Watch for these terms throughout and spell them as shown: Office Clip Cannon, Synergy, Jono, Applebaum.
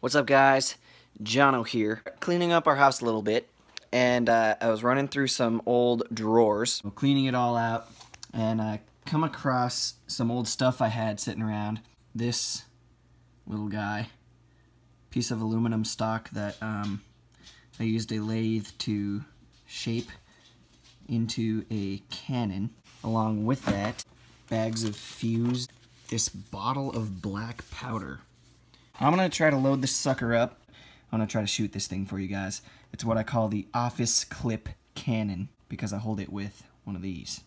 What's up, guys? Jono here. Cleaning up our house a little bit, and I was running through some old drawers, cleaning it all out, and I come across some old stuff I had sitting around. This little guy, piece of aluminum stock that I used a lathe to shape into a cannon. Along with that, bags of fuse, this bottle of black powder. I'm gonna try to load this sucker up. I'm gonna try to shoot this thing for you guys. It's what I call the Office Clip Cannon because I hold it with one of these.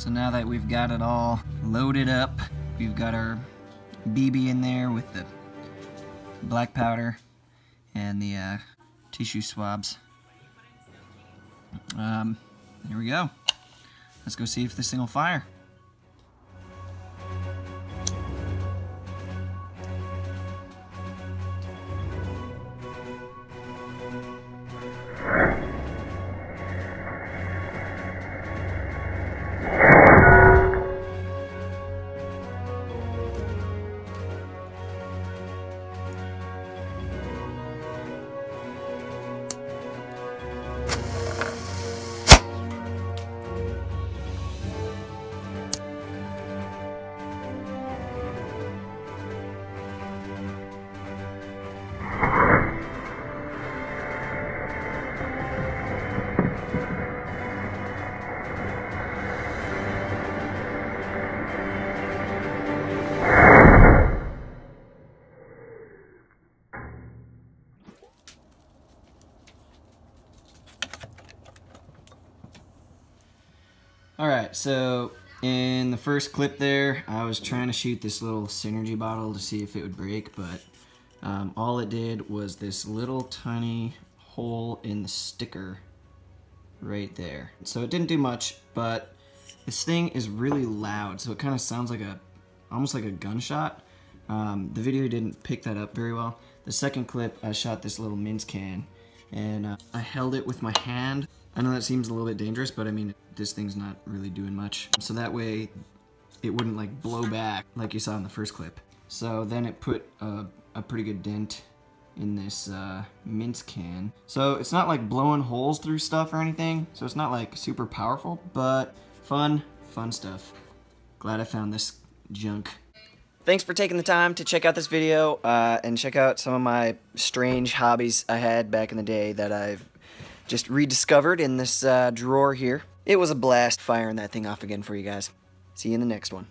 So now that we've got it all loaded up, we've got our BB in there with the black powder and the tissue swabs. Here we go. Let's go see if this thing will fire. Alright, so in the first clip there, I was trying to shoot this little Synergy bottle to see if it would break, but all it did was this little tiny hole in the sticker right there. So it didn't do much, but this thing is really loud, so it kind of sounds like almost like a gunshot. The video didn't pick that up very well. The second clip, I shot this little mince can, and I held it with my hand. I know that seems a little bit dangerous, but I mean, this thing's not really doing much. So that way, it wouldn't like blow back like you saw in the first clip. So then it put a pretty good dent in this mince can. So it's not like blowing holes through stuff or anything. So it's not like super powerful, but fun stuff. Glad I found this junk. Thanks for taking the time to check out this video and check out some of my strange hobbies I had back in the day that I've just rediscovered in this drawer here. It was a blast firing that thing off again for you guys. See you in the next one.